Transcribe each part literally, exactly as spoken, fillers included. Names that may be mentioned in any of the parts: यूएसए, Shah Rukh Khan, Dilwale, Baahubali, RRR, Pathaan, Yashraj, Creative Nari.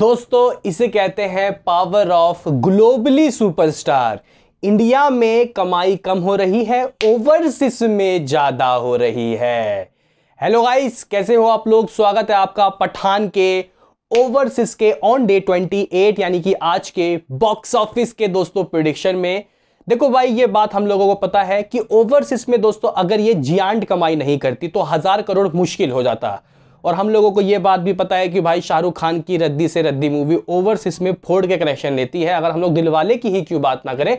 दोस्तों इसे कहते हैं power of globally superstar. India में कमाई कम हो रही है, ओवरसीज में ज़्यादा हो रही है। हेलो गाइस, कैसे हो आप लोग? स्वागत है आपका पठान के ओवरसीज के ऑन डे अट्ठाईस यानी कि आज के बॉक्स ऑफिस के दोस्तों प्रेडिक्शन में। देखो भाई, ये बात हम लोगों को पता है कि ओवरसीज में दोस्तों अगर ये जियांट कमाई नहीं करती तो हज़ार करोड़ मुश्किल हो जाता। और हम लोगों को ये बात भी पता है कि भाई शाहरुख खान की रद्दी से रद्दी मूवी ओवरसीज में फोड़ के कलेक्शन लेती है। अगर हम लोग दिलवाले की ही क्यों बात ना करें,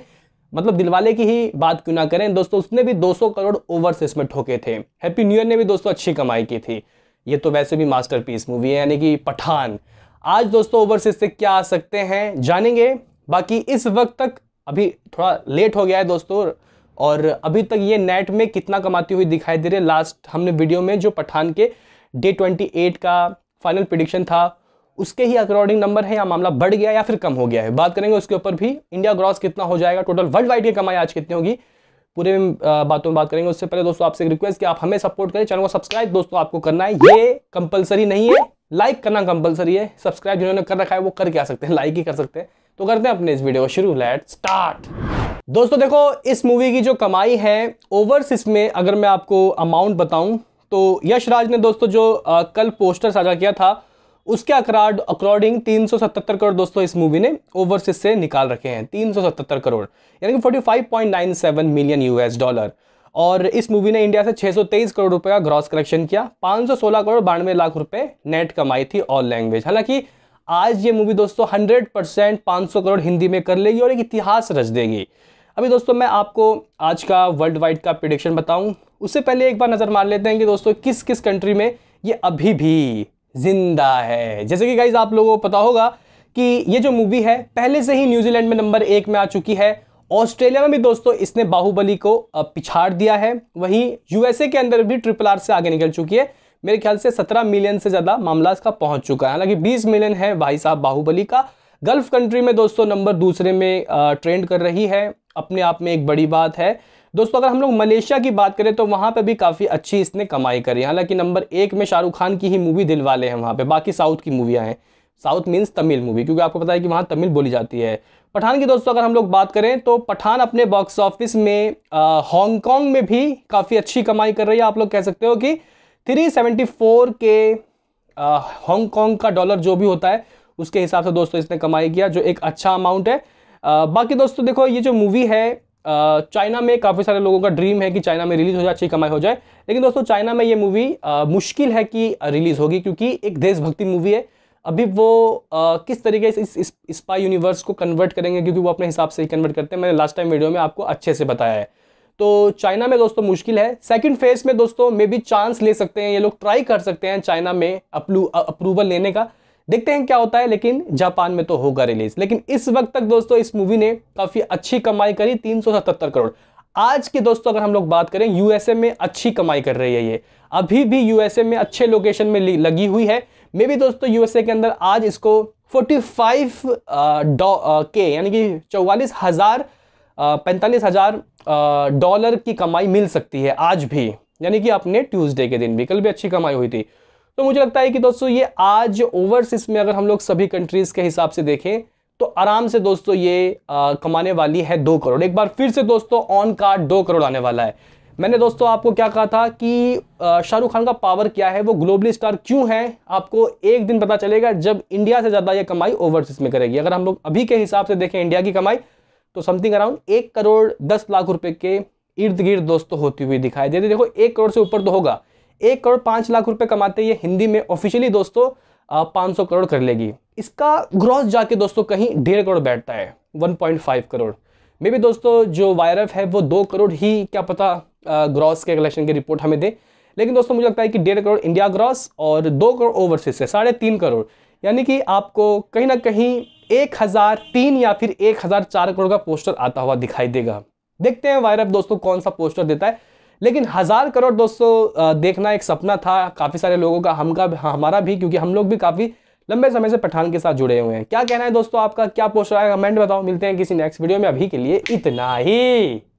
मतलब दिलवाले की ही बात क्यों ना करें दोस्तों, उसने भी दो सौ करोड़ ओवरसीज में ठोके थे। हैप्पी न्यू ईयर ने भी दोस्तों अच्छी कमाई की थी। ये तो वैसे भी मास्टरपीस मूवी है यानी कि पठान। आज दोस्तों ओवरसीज से क्या आ सकते हैं जानेंगे। बाकी इस वक्त तक अभी थोड़ा लेट हो गया है दोस्तों, और अभी तक ये नेट में कितना कमाती हुई दिखाई दे रही है। लास्ट हमने वीडियो में जो पठान के डे अट्ठाईस का फाइनल प्रेडिक्शन था उसके ही अकॉर्डिंग नंबर है, या मामला बढ़ गया या फिर कम हो गया है, बात करेंगे उसके ऊपर भी। इंडिया ग्रॉस कितना हो जाएगा, टोटल वर्ल्ड वाइड की कमाई आज कितनी होगी, पूरे बातों में बात करेंगे। उससे पहले दोस्तों आपसे रिक्वेस्ट कि आप हमें सपोर्ट करें, चैनल को सब्सक्राइब दोस्तों आपको करना है, ये कंपलसरी नहीं है। लाइक करना कंपलसरी है, सब्सक्राइब जिन्होंने कर रखा है वो करके आ सकते हैं, लाइक ही कर सकते हैं। तो करते हैं अपने इस वीडियो को शुरू, लेट स्टार्ट। दोस्तों देखो, इस मूवी की जो कमाई है ओवरसीज में, अगर मैं आपको अमाउंट बताऊं तो यशराज ने दोस्तों जो आ, कल पोस्टर साझा किया था उसके अकॉर्डिंग तीन सौ सतहत्तर करोड़ दोस्तों इस मूवी ने ओवरसीज से निकाल रखे हैं। तीन सौ सतहत्तर करोड़ यानी कि forty five point nine seven million US dollar. और इस मूवी ने इंडिया से छह सौ तेईस करोड़ रुपए का ग्रॉस कलेक्शन किया। पाँच सौ सोलह करोड़ बानवे लाख रुपए नेट कमाई थी, ऑल लैंग्वेज। हालांकि आज ये मूवी दोस्तों सौ परसेंट पाँच सौ करोड़ हिंदी में कर लेगी और एक इतिहास रच देगी। अभी दोस्तों मैं आपको आज का वर्ल्ड वाइड का प्रेडिक्शन बताऊं, उससे पहले एक बार नज़र मार लेते हैं कि दोस्तों किस किस कंट्री में ये अभी भी जिंदा है। जैसे कि गाइज आप लोगों को पता होगा कि ये जो मूवी है पहले से ही न्यूजीलैंड में नंबर एक में आ चुकी है। ऑस्ट्रेलिया में भी दोस्तों इसने बाहुबली को पिछाड़ दिया है। वहीं यूएसए के अंदर भी ट्रिपल आर से आगे निकल चुकी है। मेरे ख्याल से सत्रह मिलियन से ज़्यादा मामला इसका पहुंच चुका है। हालांकि बीस मिलियन है भाई साहब बाहुबली का। गल्फ कंट्री में दोस्तों नंबर दूसरे में ट्रेंड कर रही है, अपने आप में एक बड़ी बात है दोस्तों। अगर हम लोग मलेशिया की बात करें तो वहाँ पर भी काफ़ी अच्छी इसने कमाई करी। हालाँकि नंबर एक में शाहरुख खान की ही मूवी दिलवाले हैं वहाँ पर, बाकी साउथ की मूवियाँ हैं। साउथ मीन्स तमिल मूवी, क्योंकि आपको पता है कि वहाँ तमिल बोली जाती है। पठान की दोस्तों अगर हम लोग बात करें तो पठान अपने बॉक्स ऑफिस में हांगकांग में भी काफ़ी अच्छी कमाई कर रही है। आप लोग कह सकते हो कि तीन सौ चौहत्तर के हांगकांग का डॉलर जो भी होता है उसके हिसाब से दोस्तों इसने कमाई किया, जो एक अच्छा अमाउंट है। आ, बाकी दोस्तों देखो, ये जो मूवी है चाइना में काफ़ी सारे लोगों का ड्रीम है कि चाइना में रिलीज़ हो जाए, अच्छी कमाई हो जाए। लेकिन दोस्तों चाइना में ये मूवी मुश्किल है कि रिलीज़ होगी, क्योंकि एक देशभक्ति मूवी है। अभी वो आ, किस तरीके से इस, इस, इस स्पाई यूनिवर्स को कन्वर्ट करेंगे, क्योंकि वो अपने हिसाब से ही कन्वर्ट करते हैं। मैंने लास्ट टाइम वीडियो में आपको अच्छे से बताया है। तो चाइना में दोस्तों मुश्किल है। सेकंड फेज में दोस्तों मे बी चांस ले सकते हैं, ये लोग ट्राई कर सकते हैं चाइना में अप्रूवल लेने का, देखते हैं क्या होता है। लेकिन जापान में तो होगा रिलीज। लेकिन इस वक्त तक दोस्तों इस मूवी ने काफ़ी अच्छी कमाई करी, तीन सौ सतहत्तर करोड़। आज के दोस्तों अगर हम लोग बात करें, यूएसए में अच्छी कमाई कर रही है ये, अभी भी यूएसए में अच्छे लोकेशन में लगी हुई है। मे भी दोस्तों यूएसए के अंदर आज इसको पैंतालीस के यानी कि चौवालीस हज़ार पैंतालीस हज़ार डॉलर की कमाई मिल सकती है आज भी, यानी कि अपने ट्यूसडे के दिन भी। कल भी अच्छी कमाई हुई थी। तो मुझे लगता है कि दोस्तों ये आज ओवरसीज में अगर हम लोग सभी कंट्रीज़ के हिसाब से देखें तो आराम से दोस्तों ये आ, कमाने वाली है दो करोड़। एक बार फिर से दोस्तों ऑन कार्ड दो करोड़ आने वाला है। मैंने दोस्तों आपको क्या कहा था कि शाहरुख खान का पावर क्या है, वो ग्लोबली स्टार क्यों है, आपको एक दिन पता चलेगा जब इंडिया से ज़्यादा ये कमाई ओवरसीज में करेगी। अगर हम लोग अभी के हिसाब से देखें इंडिया की कमाई तो समथिंग अराउंड एक करोड़ दस लाख रुपये के इर्द गिर्द दोस्तों होती हुई दिखाई देती। देखो एक करोड़ से ऊपर तो होगा, एक करोड़ पाँच लाख रुपये कमाते ये हिंदी में ऑफिशियली दोस्तों पाँच सौ करोड़ कर लेगी। इसका ग्रॉस जाके दोस्तों कहीं डेढ़ करोड़ बैठता है, वन पॉइंट फाइव करोड़। मे भी दोस्तों जो वायरफ है वो दो करोड़ ही क्या पता ग्रॉस के कलेक्शन की रिपोर्ट हमें दे। लेकिन दोस्तों मुझे लगता है कि डेढ़ करोड़ इंडिया ग्रॉस और दो करोड़ ओवरसीज से, साढ़े तीन करोड़ यानी कि आपको कहीं ना कहीं एक हज़ार तीन या फिर एक हज़ार चार करोड़ का पोस्टर आता हुआ दिखाई देगा। देखते हैं वायरफ दोस्तों कौन सा पोस्टर देता है। लेकिन हज़ार करोड़ दोस्तों देखना एक सपना था काफ़ी सारे लोगों का, हम का हमारा भी, क्योंकि हम लोग भी काफ़ी लंबे समय से पठान के साथ जुड़े हुए हैं। क्या कहना है दोस्तों आपका, क्या पोस्टर आएगा, कमेंट बताओ। मिलते हैं किसी नेक्स्ट वीडियो में, अभी के लिए इतना ही।